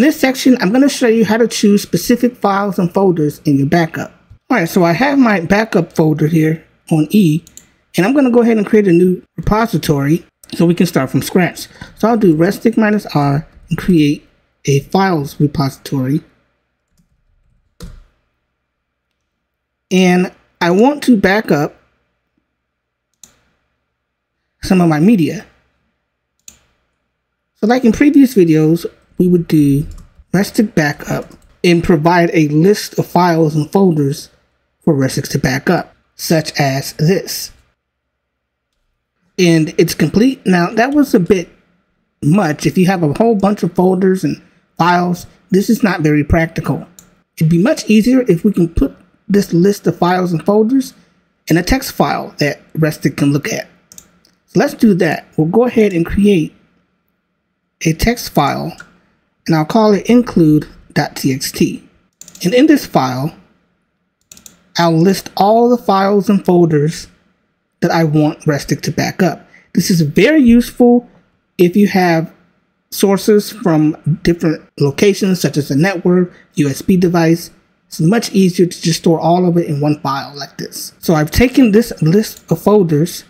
In this section, I'm going to show you how to choose specific files and folders in your backup. Alright, so I have my backup folder here on E, and I'm going to go ahead and create a new repository so we can start from scratch. So I'll do restic -R and create a files repository. And I want to back up some of my media. So like in previous videos, we would do restic backup and provide a list of files and folders for restic to back up, such as this. And it's complete. Now that was a bit much. If you have a whole bunch of folders and files, this is not very practical. It'd be much easier if we can put this list of files and folders in a text file that restic can look at. So let's do that. We'll go ahead and create a text file, and I'll call it include.txt. And in this file, I'll list all the files and folders that I want restic to back up. This is very useful if you have sources from different locations, such as a network, USB device. It's much easier to just store all of it in one file like this. So I've taken this list of folders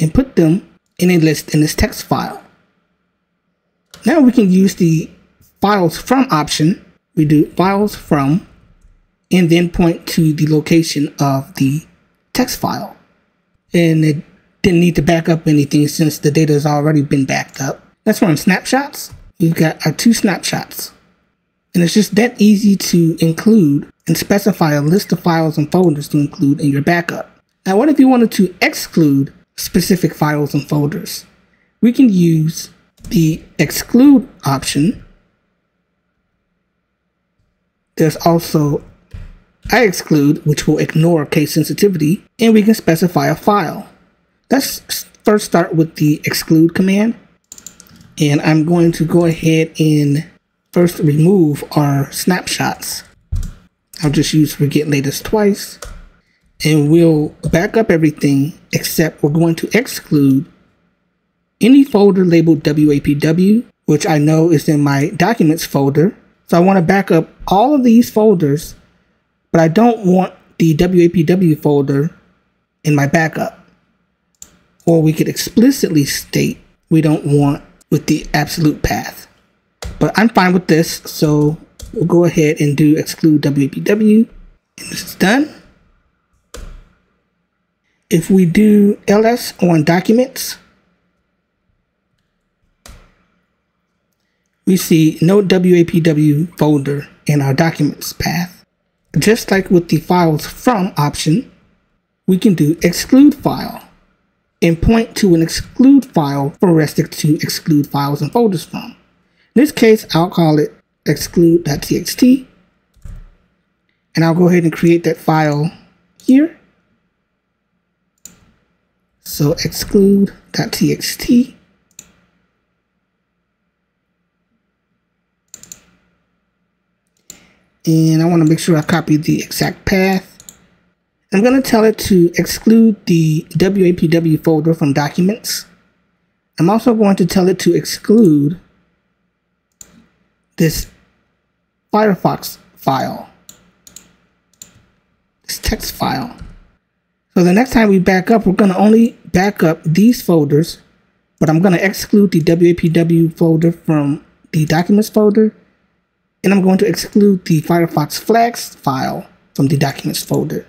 and put them in a list in this text file. Now we can use the files from option. We do files from and then point to the location of the text file. And it didn't need to back up anything since the data has already been backed up. Let's run snapshots. We've got our two snapshots. And it's just that easy to include and specify a list of files and folders to include in your backup. Now what if you wanted to exclude specific files and folders? We can use the exclude option. There's also iExclude, which will ignore case sensitivity, and we can specify a file. Let's first start with the exclude command, and I'm going to go ahead and first remove our snapshots. I'll just use forget latest twice, and we'll back up everything except we're going to exclude any folder labeled WAPW, which I know is in my documents folder. So I want to back up all of these folders, but I don't want the WAPW folder in my backup. Or we could explicitly state we don't want with the absolute path. But I'm fine with this, so we'll go ahead and do exclude WAPW. And this is done. If we do ls on documents, we see no WAPW folder in our documents path. Just like with the files from option, we can do exclude file and point to an exclude file for restic to exclude files and folders from. In this case, I'll call it exclude.txt, and I'll go ahead and create that file here. So exclude.txt. And I want to make sure I copy the exact path. I'm going to tell it to exclude the WAPW folder from documents. I'm also going to tell it to exclude this Firefox file, this text file. So the next time we back up, we're going to only back up these folders, but I'm going to exclude the WAPW folder from the documents folder. And I'm going to exclude the Firefox Flags file from the documents folder.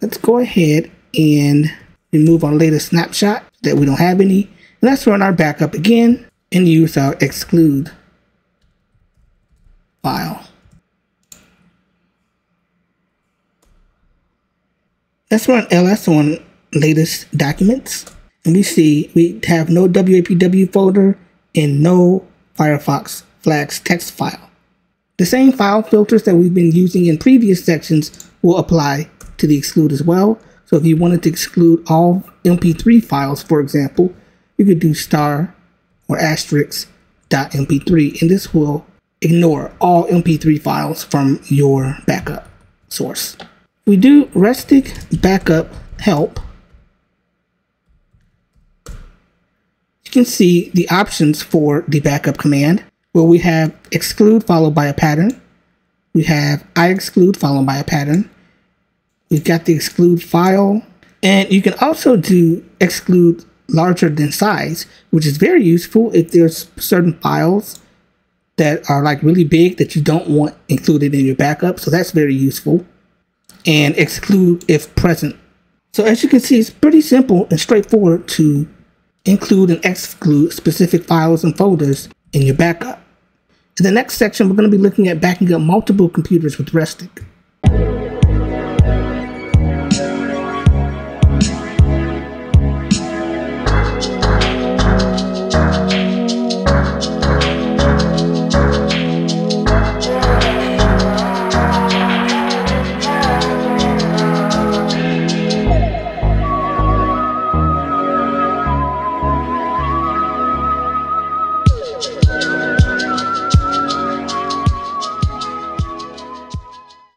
Let's go ahead and remove our latest snapshot so that we don't have any. And let's run our backup again and use our exclude file. Let's run ls on latest documents. And we see we have no WAPW folder and no Firefox Flags text file. The same file filters that we've been using in previous sections will apply to the exclude as well. So if you wanted to exclude all MP3 files, for example, you could do star or *.mp3, and this will ignore all MP3 files from your backup source. We do restic backup help. You can see the options for the backup command. where we have exclude followed by a pattern. We have I exclude followed by a pattern. We've got the exclude file. And you can also do exclude larger than size, which is very useful if there's certain files that are like really big that you don't want included in your backup. So that's very useful. And exclude if present. So as you can see, it's pretty simple and straightforward to include and exclude specific files and folders in your backup. In the next section, we're going to be looking at backing up multiple computers with restic.